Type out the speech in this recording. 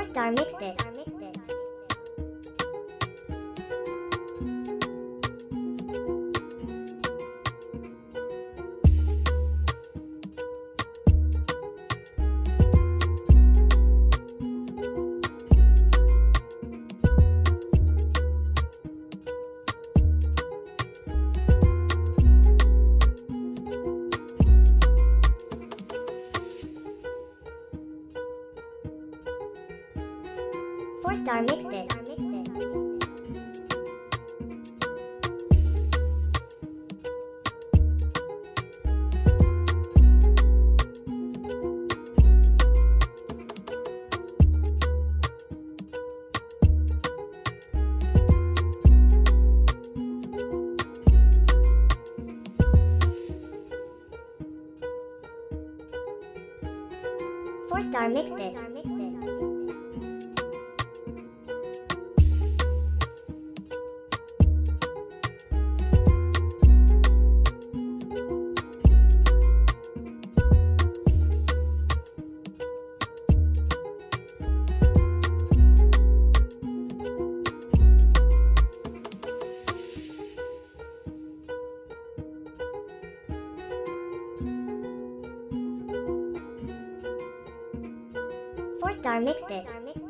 Forestar mixed it. Forestar mixed it. Forestar mixed it. Forestar mixed it.